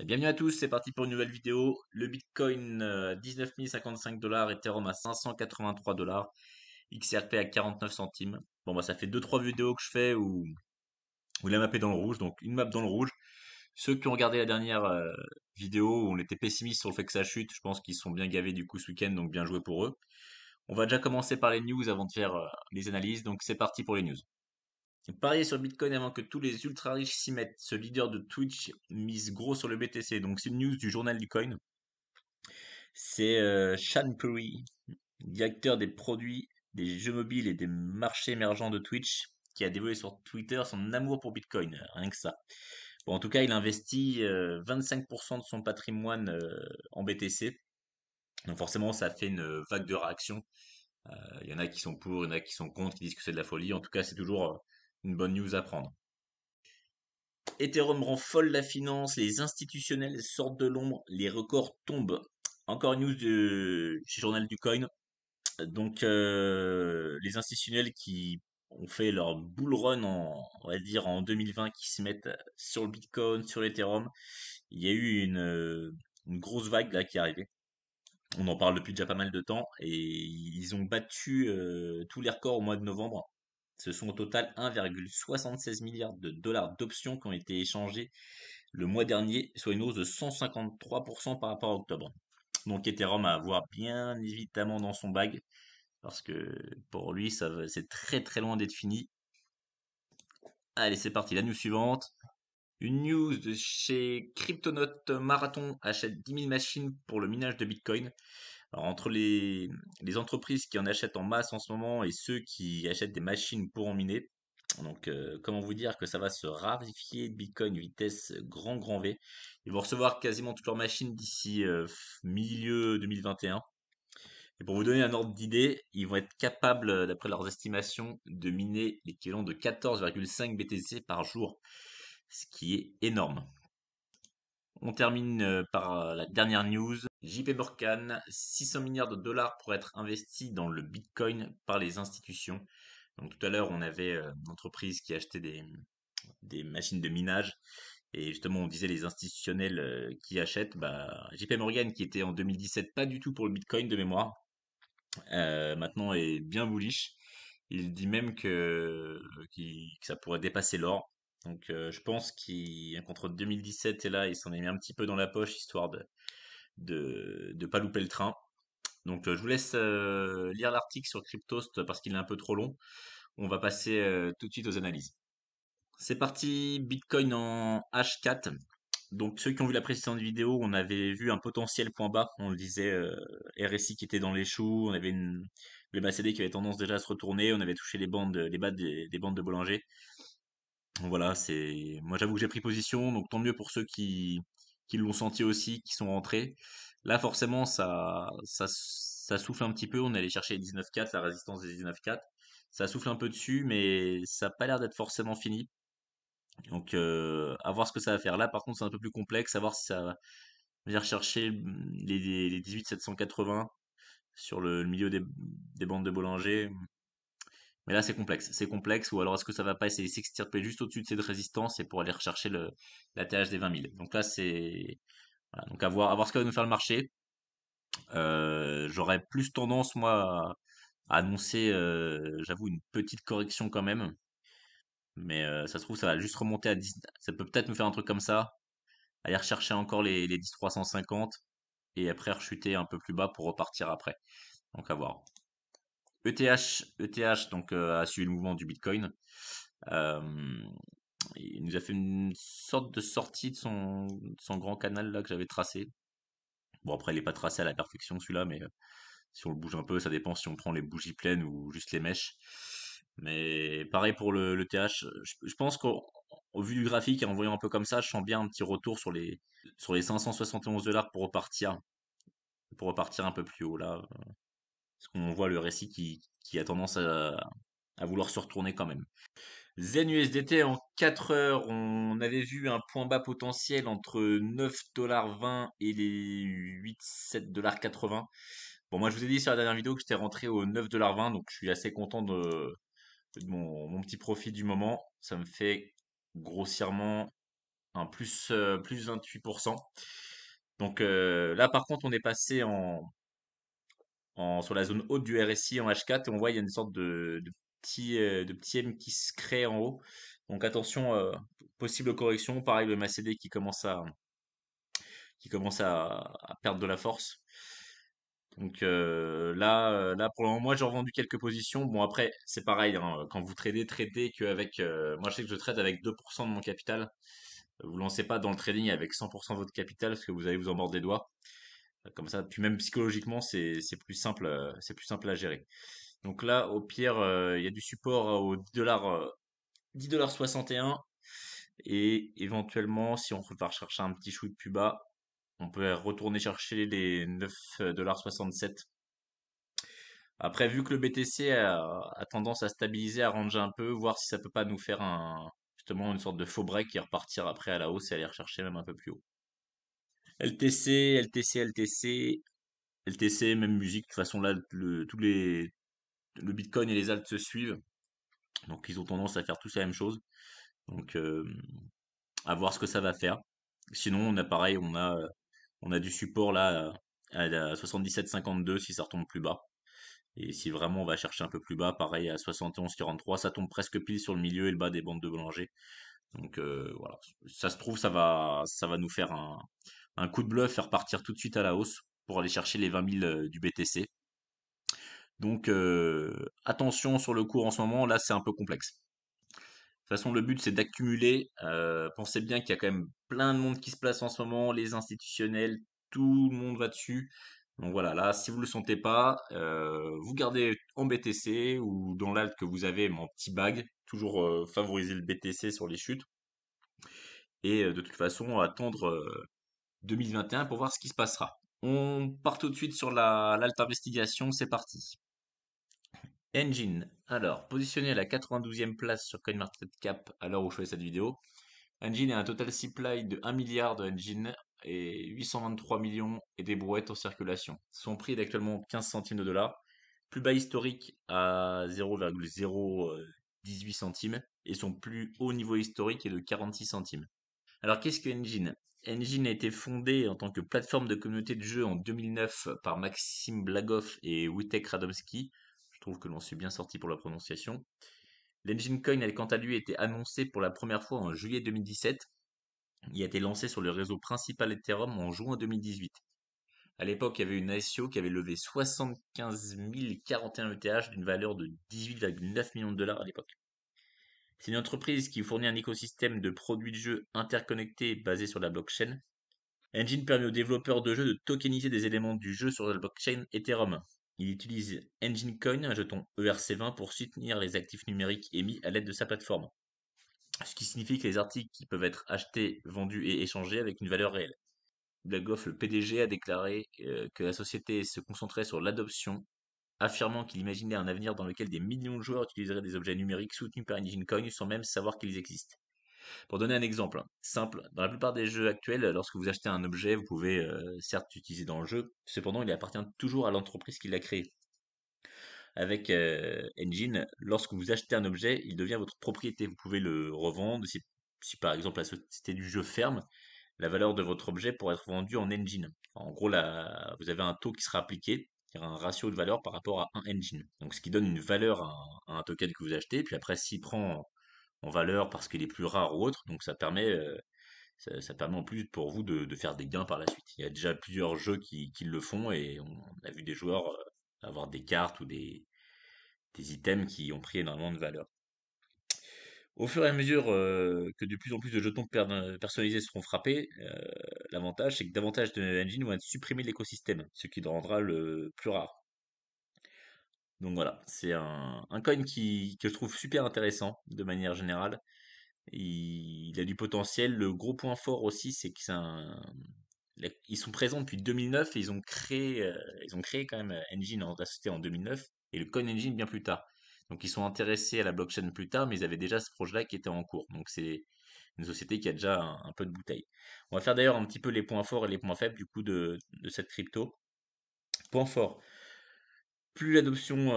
Et bienvenue à tous, c'est parti pour une nouvelle vidéo. Le Bitcoin $19 055, Ethereum à $583, XRP à 49 centimes. Bon bah ça fait 2-3 vidéos que je fais où la map est dans le rouge, donc une map dans le rouge. Ceux qui ont regardé la dernière vidéo où on était pessimiste sur le fait que ça chute, je pense qu'ils sont bien gavés du coup ce week-end, donc bien joué pour eux. On va déjà commencer par les news avant de faire les analyses, donc c'est parti pour les news. Parier sur Bitcoin avant que tous les ultra riches s'y mettent. Ce leader de Twitch mise gros sur le BTC. Donc c'est une news du Journal du Coin. C'est Sean Puri, directeur des produits, des jeux mobiles et des marchés émergents de Twitch, qui a dévoilé sur Twitter son amour pour Bitcoin. Rien que ça. Bon, en tout cas, il investit 25% de son patrimoine en BTC. Donc forcément, ça fait une vague de réactions. Il y en a qui sont pour, il y en a qui sont contre, qui disent que c'est de la folie. En tout cas, c'est toujours... une bonne news à prendre. Ethereum rend folle la finance, les institutionnels sortent de l'ombre, les records tombent. Encore une news du Journal du Coin. Donc les institutionnels qui ont fait leur bull run en 2020, qui se mettent sur le Bitcoin, sur l'Ethereum. Il y a eu une grosse vague là qui est arrivée. On en parle depuis déjà pas mal de temps et ils ont battu tous les records au mois de novembre. Ce sont au total 1,76 milliard de dollars d'options qui ont été échangées le mois dernier, soit une hausse de 153% par rapport à octobre. Donc Ethereum à avoir bien évidemment dans son bag, parce que pour lui, c'est très très loin d'être fini. Allez, c'est parti, la news suivante. Une news de chez CryptoNote, Marathon achète 10 000 machines pour le minage de Bitcoin. Alors, entre les entreprises qui en achètent en masse en ce moment et ceux qui achètent des machines pour en miner, donc comment vous dire que ça va se raréfier de Bitcoin vitesse grand V. Ils vont recevoir quasiment toutes leurs machines d'ici milieu 2021. Et pour vous donner un ordre d'idée, ils vont être capables, d'après leurs estimations, de miner l'équivalent de 14,5 BTC par jour, ce qui est énorme. On termine par la dernière news. JP Morgan, 600 milliards de dollars pour être investis dans le Bitcoin par les institutions. Donc tout à l'heure, on avait une entreprise qui achetait des machines de minage. Et justement, on disait les institutionnels qui achètent. Bah, JP Morgan, qui était en 2017 pas du tout pour le Bitcoin de mémoire, maintenant est bien bullish. Il dit même que ça pourrait dépasser l'or. Donc je pense qu'entre 2017 et là, il s'en est mis un petit peu dans la poche, histoire de pas louper le train. Donc je vous laisse lire l'article sur Cryptoast parce qu'il est un peu trop long. On va passer tout de suite aux analyses. C'est parti, Bitcoin en H4. Donc ceux qui ont vu la précédente vidéo, on avait vu un potentiel point bas. On le disait, RSI qui était dans les choux, on avait le MACD qui avait tendance déjà à se retourner, on avait touché les bas des bandes de Bollinger. Voilà, c'est moi j'avoue que j'ai pris position, donc tant mieux pour ceux qui l'ont senti aussi, qui sont rentrés. Là forcément ça souffle un petit peu, on est allé chercher les 19,4, la résistance des 19,4. Ça souffle un peu dessus, mais ça n'a pas l'air d'être forcément fini. Donc à voir ce que ça va faire. Là par contre c'est un peu plus complexe, à voir si ça va chercher les 18,780 sur le milieu des bandes de Bollinger. Mais là, c'est complexe, ou alors est-ce que ça va pas essayer de s'extirper juste au-dessus de cette résistance et pour aller rechercher l'ATH des 20 000. Donc là, c'est voilà, donc à voir ce que va nous faire le marché. J'aurais plus tendance, moi, à annoncer, j'avoue, une petite correction quand même. Mais ça se trouve, ça va juste remonter à 10. Ça peut peut-être nous faire un truc comme ça, aller rechercher encore les 10,350 et après rechuter un peu plus bas pour repartir après. Donc à voir. ETH donc, a suivi le mouvement du Bitcoin. Il nous a fait une sorte de sortie de son grand canal là que j'avais tracé. Bon, après, il n'est pas tracé à la perfection celui-là, mais si on le bouge un peu, ça dépend si on prend les bougies pleines ou juste les mèches. Mais pareil pour l'ETH, je pense qu'au vu du graphique, en voyant un peu comme ça, je sens bien un petit retour sur les $571 pour repartir. Pour repartir un peu plus haut là. On voit le récit qui a tendance à vouloir se retourner quand même. Zen USDT en 4 heures, on avait vu un point bas potentiel entre $9,20 et les 8,7,80. Bon, moi je vous ai dit sur la dernière vidéo que j'étais rentré au $9,20, donc je suis assez content de mon petit profit du moment. Ça me fait grossièrement hein, plus 28%. Donc là, par contre, on est passé sur la zone haute du RSI en H4 et on voit il y a une sorte de petit M qui se crée en haut. Donc attention, possible correction. Pareil, le MACD qui commence à perdre de la force. Donc là, pour le moment, moi j'ai revendu quelques positions. Bon, après, c'est pareil, hein, quand vous tradez qu'avec. Moi je sais que je trade avec 2% de mon capital. Vous ne lancez pas dans le trading avec 100% de votre capital parce que vous allez vous en mordre les doigts. Comme ça, puis même psychologiquement, c'est plus simple à gérer. Donc là, au pire, il y a du support au 10,61 $. Et éventuellement, si on va rechercher un petit shoot plus bas, on peut retourner chercher les 9,67 $. Après, vu que le BTC a tendance à stabiliser, à ranger un peu, voir si ça peut pas nous faire justement une sorte de faux break et repartir après à la hausse et aller rechercher même un peu plus haut. LTC, même musique. De toute façon, là, le Bitcoin et les alts se suivent. Donc, ils ont tendance à faire tous la même chose. Donc, à voir ce que ça va faire. Sinon, on a pareil, on a du support là à la 77,52 si ça retombe plus bas. Et si vraiment on va chercher un peu plus bas, pareil à 71,43, ça tombe presque pile sur le milieu et le bas des bandes de Bollinger. Donc voilà, ça se trouve, ça va nous faire un coup de bluff, faire partir tout de suite à la hausse pour aller chercher les 20 000 du BTC. Donc attention sur le cours en ce moment, là c'est un peu complexe. De toute façon, le but c'est d'accumuler. Pensez bien qu'il y a quand même plein de monde qui se place en ce moment, les institutionnels, tout le monde va dessus. Donc voilà, là, si vous ne le sentez pas, vous gardez en BTC ou dans l'alt que vous avez, mais en petit bag. Toujours favoriser le BTC sur les chutes. Et de toute façon, attendre 2021 pour voir ce qui se passera. On part tout de suite sur l'alt investigation, c'est parti. Enjin, alors, positionné à la 92e place sur CoinMarketCap à l'heure où je fais cette vidéo. Enjin a un total supply de 1 milliard de Enjin et 823 millions et des brouettes en circulation. Son prix est actuellement 15 centimes de dollars, plus bas historique à 0,018 centimes et son plus haut niveau historique est de 46 centimes. Alors qu'est-ce que Enjin ? Enjin a été fondée en tant que plateforme de communauté de jeu en 2009 par Maxim Blagov et Witek Radomski. Je trouve que l'on s'est bien sorti pour la prononciation. L'Enjin Coin a quant à lui été annoncé pour la première fois en juillet 2017. Il a été lancé sur le réseau principal Ethereum en juin 2018. À l'époque, il y avait une ICO qui avait levé 75 041 ETH d'une valeur de 18,9 millions de $ à l'époque. C'est une entreprise qui fournit un écosystème de produits de jeux interconnectés basés sur la blockchain. Enjin permet aux développeurs de jeux de tokeniser des éléments du jeu sur la blockchain Ethereum. Il utilise Enjin Coin, un jeton ERC20, pour soutenir les actifs numériques émis à l'aide de sa plateforme. Ce qui signifie que les articles qui peuvent être achetés, vendus et échangés avec une valeur réelle. Blagov, le PDG, a déclaré que la société se concentrait sur l'adoption, affirmant qu'il imaginait un avenir dans lequel des millions de joueurs utiliseraient des objets numériques soutenus par Enjin Coin sans même savoir qu'ils existent. Pour donner un exemple simple, dans la plupart des jeux actuels, lorsque vous achetez un objet, vous pouvez certes l'utiliser dans le jeu, cependant il appartient toujours à l'entreprise qui l'a créé. Avec Enjin, lorsque vous achetez un objet, il devient votre propriété. Vous pouvez le revendre. Si par exemple la société du jeu ferme, la valeur de votre objet pourrait être vendue en Enjin. En gros, là, vous avez un taux qui sera appliqué, c'est-à-dire un ratio de valeur par rapport à un Enjin. Donc, ce qui donne une valeur à un token que vous achetez. Puis après, s'il prend en valeur parce qu'il est plus rare ou autre, donc ça permet en plus pour vous de faire des gains par la suite. Il y a déjà plusieurs jeux qui le font et on a vu des joueurs avoir des cartes ou des items qui ont pris énormément de valeur. Au fur et à mesure que de plus en plus de jetons personnalisés seront frappés, l'avantage c'est que davantage de Enjin vont être supprimés de l'écosystème, ce qui le rendra le plus rare. Donc voilà, c'est un coin que je trouve super intéressant de manière générale. Il a du potentiel. Le gros point fort aussi, c'est que c'est ils sont présents depuis 2009 et ils ont créé quand même Enjin, la société en 2009 et le Coin Enjin bien plus tard. Donc ils sont intéressés à la blockchain plus tard, mais ils avaient déjà ce projet-là qui était en cours. Donc c'est une société qui a déjà un peu de bouteille. On va faire d'ailleurs un petit peu les points forts et les points faibles du coup de cette crypto. Point fort, plus l'adoption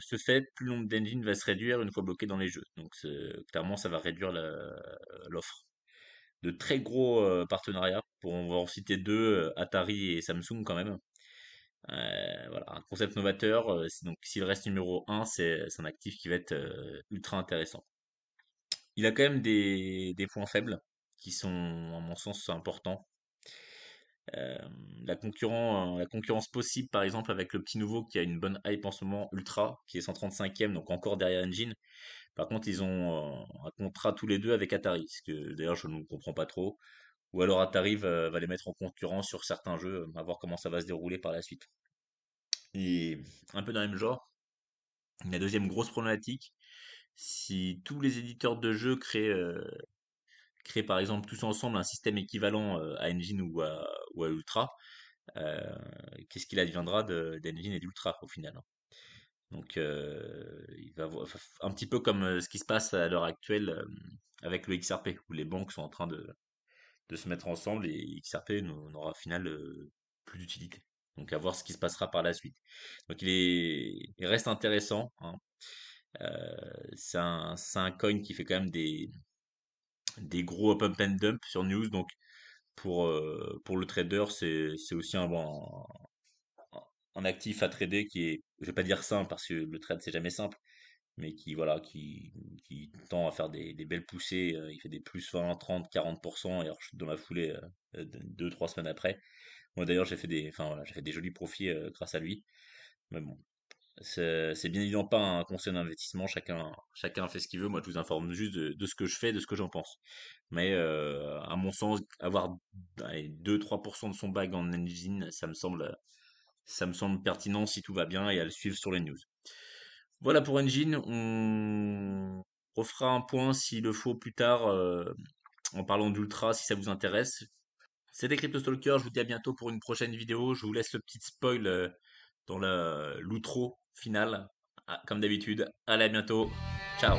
se fait, plus le nombre d'Enjin va se réduire une fois bloqué dans les jeux. Donc clairement ça va réduire l'offre. de très gros partenariats. Pour en citer deux, Atari et Samsung quand même. Voilà, un concept novateur. Donc s'il reste numéro 1, c'est un actif qui va être ultra intéressant. Il a quand même des points faibles qui sont, à mon sens, importants. La concurrence possible, par exemple, avec le petit nouveau qui a une bonne hype en ce moment, Ultra, qui est 135e, donc encore derrière Enjin. Par contre, ils ont un contrat tous les deux avec Atari, ce que d'ailleurs je ne comprends pas trop. Ou alors Atari va les mettre en concurrence sur certains jeux, à voir comment ça va se dérouler par la suite. Et un peu dans le même genre, la deuxième grosse problématique, si tous les éditeurs de jeux créent par exemple tous ensemble un système équivalent à Enjin ou à Ultra, qu'est-ce qu'il adviendra d'Enjin et d'Ultra au final? Donc il va avoir, un petit peu comme ce qui se passe à l'heure actuelle avec le XRP, où les banques sont en train de se mettre ensemble, et XRP n'aura au final plus d'utilité. Donc à voir ce qui se passera par la suite. Donc il reste intéressant, hein. C'est un coin qui fait quand même des gros pump and dump sur news. Donc pour le trader, c'est aussi un actif à trader qui est, je vais pas dire simple parce que le trade c'est jamais simple, mais qui tend à faire des belles poussées. Il fait des plus 20, 30, 40%, et alors je suis dans la foulée 2-3 semaines après. Moi d'ailleurs j'ai fait des jolis profits grâce à lui. Mais bon, c'est bien évidemment pas un conseil d'investissement, chacun fait ce qu'il veut. Moi je vous informe juste de ce que je fais, de ce que j'en pense. Mais à mon sens, avoir 2-3% de son bag en Enjin, ça me semble pertinent si tout va bien, et à le suivre sur les news. Voilà pour Enjin. On refera un point s'il le faut plus tard en parlant d'Ultra si ça vous intéresse. C'était CryptoStalker, je vous dis à bientôt pour une prochaine vidéo. Je vous laisse le petit spoil dans l'outro final. Comme d'habitude, allez, à bientôt, ciao.